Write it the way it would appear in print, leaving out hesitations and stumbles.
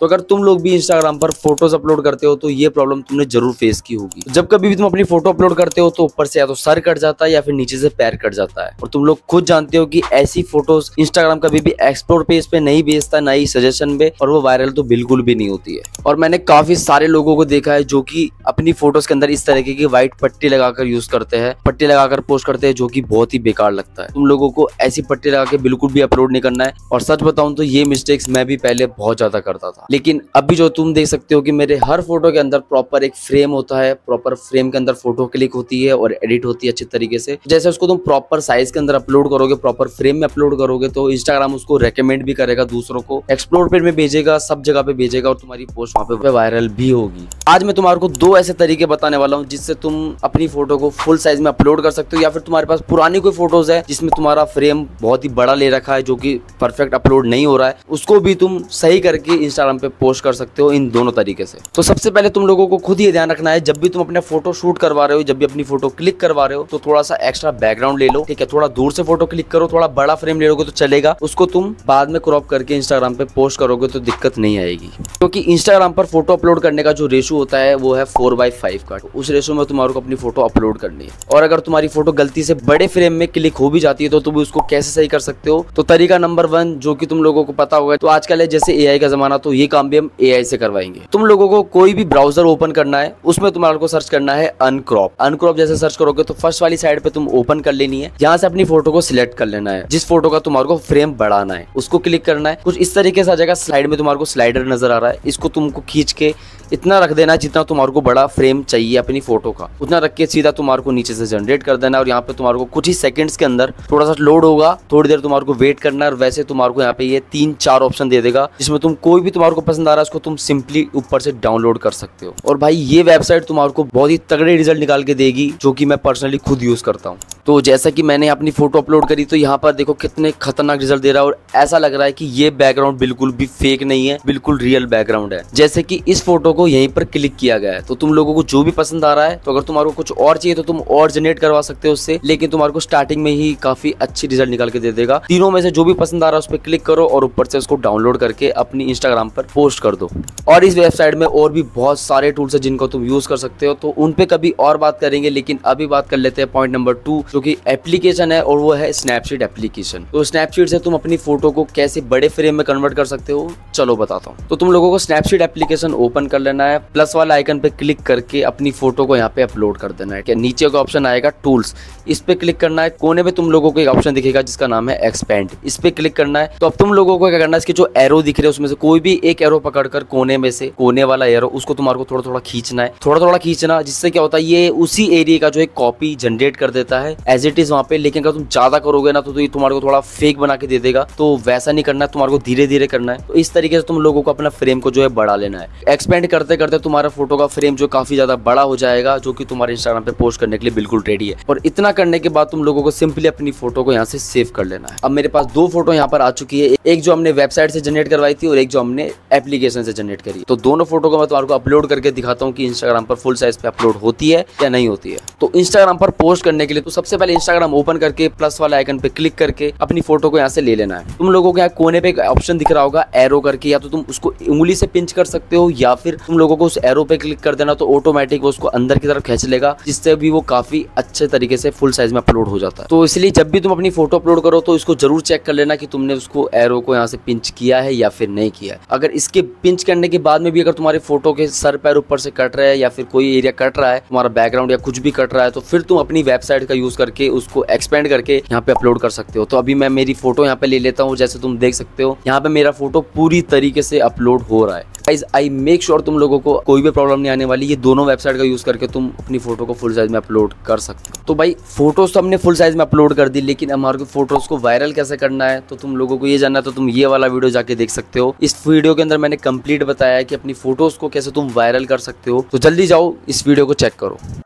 तो अगर तुम लोग भी इंस्टाग्राम पर फोटोज अपलोड करते हो तो ये प्रॉब्लम तुमने जरूर फेस की होगी। जब कभी भी तुम अपनी फोटो अपलोड करते हो तो ऊपर से या तो सर कट जाता है या फिर नीचे से पैर कट जाता है, और तुम लोग खुद जानते हो कि ऐसी फोटोज इंस्टाग्राम कभी भी एक्सप्लोर पेज पे नहीं भेजता, ना ही सजेशन पे, और वो वायरल तो बिल्कुल भी नहीं होती है। और मैंने काफी सारे लोगों को देखा है जो की अपनी फोटोज के अंदर इस तरीके की व्हाइट पट्टी लगाकर यूज करते हैं, पट्टी लगाकर पोस्ट करते हैं, जो की बहुत ही बेकार लगता है। तुम लोगों को ऐसी पट्टी लगा के बिल्कुल भी अपलोड नहीं करना है। और सच बताऊं तो ये मिस्टेक्स मैं भी पहले बहुत ज्यादा करता था, लेकिन अभी जो तुम देख सकते हो कि मेरे हर फोटो के अंदर प्रॉपर एक फ्रेम होता है, प्रॉपर फ्रेम के अंदर फोटो क्लिक होती है और एडिट होती है अच्छे तरीके से। जैसे उसको तुम प्रॉपर साइज के अंदर अपलोड करोगे, प्रॉपर फ्रेम में अपलोड करोगे, तो इंस्टाग्राम उसको रेकमेंड भी करेगा, दूसरों को एक्सप्लोर पेज में भेजेगा, सब जगह पे भेजेगा, और तुम्हारी पोस्ट वहाँ पे वायरल भी होगी। आज मैं तुम्हारे को दो ऐसे तरीके बताने वाला हूँ जिससे तुम अपनी फोटो को फुल साइज में अपलोड कर सकते हो, या फिर तुम्हारे पास पुरानी कोई फोटोज है जिसमें तुम्हारा फ्रेम बहुत ही बड़ा ले रखा है जो कि परफेक्ट अपलोड नहीं हो रहा है, उसको भी तुम सही करके इंस्टाग्राम पे पोस्ट कर सकते हो इन दोनों तरीके से। तो सबसे पहले तुम लोगों को खुद ही ध्यान रखना है, जब भी तुम अपने फोटो शूट करवा रहे हो, जब भी अपनी फोटो क्लिक करवा रहे हो, तो थोड़ा सा एक्स्ट्रा बैकग्राउंड ले लो, ठीक है, थोड़ा दूर से फोटो क्लिक करो, थोड़ा बड़ा फ्रेम ले लोगे तो चलेगा, उसको तुम बाद में क्रॉप करके इंस्टाग्राम पे पोस्ट करोगे तो दिक्कत नहीं आएगी। क्योंकि इंस्टाग्राम पर फोटो अपलोड करने का जो रेशो होता है वो है 4:5 का, उस रेशो में तुम्हारे को अपनी फोटो अपलोड करनी है। और अगर तुम्हारी फोटो गलती से बड़े फ्रेम में क्लिक हो भी जाती है तो तुम उसको कैसे सही कर सकते हो, तो तरीका नंबर 1 जो कि तुम लोगों को पता होगा, तो आजकल है जैसे AI का जमाना, तो ये काम भी हम AI से करवाएंगे। तुम लोगों को कोई भी ब्राउजर ओपन करना है, उसमें तुम्हारे को सर्च करना है Uncrop। Uncrop जैसे सर्च करोगे तो फर्स्ट वाली साइड पे तुम ओपन कर लेनी है, यहाँ से अपनी फोटो को सिलेक्ट कर लेना है, जिस फोटो का तुम्हारे को फ्रेम बढ़ाना है उसको क्लिक करना है। कुछ इस तरीके से आ जाएगा, स्लाइड में तुम्हारे को स्लाइडर नजर आ रहा है, इसको तुमको खींच के इतना रख देना जितना तुम्हारे को बड़ा फ्रेम चाहिए अपनी फोटो का, उतना रख के सीधा तुम्हारे को नीचे से जनरेट कर देना। और यहाँ पे तुम्हारे को कुछ ही सेकंड्स के अंदर थोड़ा सा लोड होगा, थोड़ी देर तुम्हारे को वेट करना है, और वैसे तुम्हारे को यहाँ पे ये 3-4 ऑप्शन दे देगा, जिसमें तुम कोई भी तुम्हारे को पसंद आ रहा है उसको तुम सिंपली ऊपर से डाउनलोड कर सकते हो। और भाई ये वेबसाइट तुम्हारे को बहुत ही तगड़े रिजल्ट निकाल के देगी, जो कि मैं पर्सनली खुद यूज करता हूँ। तो जैसा कि मैंने अपनी फोटो अपलोड करी तो यहाँ पर देखो कितने खतरनाक रिजल्ट दे रहा है, और ऐसा लग रहा है कि ये बैकग्राउंड बिल्कुल भी फेक नहीं है, बिल्कुल रियल बैकग्राउंड है, जैसे कि इस फोटो को यहीं पर क्लिक किया गया है। तो तुम लोगों को जो भी पसंद आ रहा है, तो अगर तुम्हारे को कुछ और चाहिए तो तुम और जनरेट करवा सकते हो उससे, लेकिन तुम्हारे को स्टार्टिंग में ही काफी अच्छी रिजल्ट निकाल के दे देगा। तीनों में से जो भी पसंद आ रहा है उस पर क्लिक करो और ऊपर से उसको डाउनलोड करके अपनी इंस्टाग्राम पर पोस्ट कर दो। और इस वेबसाइट में और भी बहुत सारे टूल्स है जिनको तुम यूज कर सकते हो, तो उन पे कभी और बात करेंगे, लेकिन अभी बात कर लेते हैं पॉइंट नंबर 2 जो कि एप्लीकेशन है, और वो है स्नैपचैट एप्लीकेशन। तो स्नैपचैट से तुम अपनी फोटो को कैसे बड़े फ्रेम में कन्वर्ट कर सकते हो, चलो बताता हूँ। तो तुम लोगों को स्नैपचैट एप्लीकेशन ओपन कर लेना है, प्लस वाला आइकन पे क्लिक करके अपनी फोटो को यहाँ पे अपलोड कर देना है, कि नीचे का ऑप्शन आएगा टूल्स, इस पे क्लिक करना है। कोने पे तुम लोगों को एक ऑप्शन दिखेगा जिसका नाम है एक्सपेंड, इस पे क्लिक करना है। तो अब तुम लोगों को क्या करना है, इसके जो एरो दिख रहे हैं उसमें से कोई भी एक एरो पकड़कर कोने में से, कोने वाला एरो, उसको तुम्हारे को थोड़ा-थोड़ा खींचना है, थोड़ा-थोड़ा खींचना, जिससे क्या होता है ये उसी एरिया का जो एक कॉपी जनरेट कर देता है एज इट इज वहाँ पे। लेकिन अगर तुम ज्यादा करोगे ना तो ये तुम्हारे को थोड़ा फेक बना के दे देगा, तो वैसा नहीं करना है, तुम्हारे को धीरे धीरे करना है। तो इस तरीके से तुम लोगों को अपना फ्रेम को जो है बढ़ा लेना है। एक्सपेंड करते करते तुम्हारा फोटो का फ्रेम जो काफी ज्यादा बड़ा हो जाएगा, जो कि तुम्हारे इंस्टाग्राम पे पोस्ट करने के लिए बिल्कुल रेडी है। और इतना करने के बाद तुम लोगों को सिंपली अपनी फोटो को यहाँ से सेव कर लेना है। अब मेरे पास 2 फोटो यहाँ पर आ चुकी है, एक जो हमने वेबसाइट से जनरेट करवाई थी और एक जो हमने एप्लीकेशन से जनरेट करी। तो दोनों फोटो को मैं तुम्हारे को अपलोड करके दिखाता हूँ कि इंस्टाग्राम पर फुल साइज पे अपलोड होती है या नहीं होती है। तो इंस्टाग्राम पर पोस्ट करने के लिए तो सबसे पहले इंस्टाग्राम ओपन करके प्लस वाला आइकन पे क्लिक करके अपनी फोटो को यहाँ से ले लेना है। तुम लोगों को यहाँ कोने पे एक ऑप्शन दिख रहा होगा एरो करके, या तो तुम उसको उंगली से पिंच कर सकते हो, या फिर तुम लोगों को उस एरो पे क्लिक कर देना, तो ऑटोमेटिक वो उसको अंदर की तरफ खींच लेगा, जिससे भी वो काफी अच्छे तरीके से फुल साइज में अपलोड हो जाता है। तो इसलिए जब भी तुम अपनी फोटो अपलोड करो तो इसको जरूर चेक कर लेना कि तुमने उसको एरो को यहाँ से पिंच किया है या फिर नहीं किया है। अगर इसके पिंच करने के बाद में भी अगर तुम्हारे फोटो के सर पैर ऊपर से कट रहा है, या फिर कोई एरिया कट रहा है, तुम्हारा बैकग्राउंड या कुछ भी कट रहा है, तो फिर तुम अपनी वेबसाइट का यूज करके उसको एक्सपेंड करके यहाँ पे अपलोड कर सकते हो। तो अभी मैं मेरी फोटो यहाँ पे ले लेता हूँ, जैसे तुम देख सकते हो यहाँ पे मेरा फोटो पूरी तरीके से अपलोड हो रहा है। गाइस आई मेक श्योर तुम लोगों को कोई भी प्रॉब्लम नहीं आने वाली, ये दोनों वेबसाइट का यूज करके तुम अपनी फोटो को फुल साइज में अपलोड कर सकते हो। तो भाई फोटोज तो हमने फुल साइज में अपलोड कर दी, लेकिन हमारे फोटोज को वायरल कैसे करना है तो तुम लोगों को ये जानना है तो तुम ये वाला वीडियो जाके देख सकते हो। इस वीडियो के अंदर मैंने कंप्लीट बताया है कि अपनी फोटोज को कैसे तुम वायरल कर सकते हो, तो जल्दी जाओ इस वीडियो को चेक करो।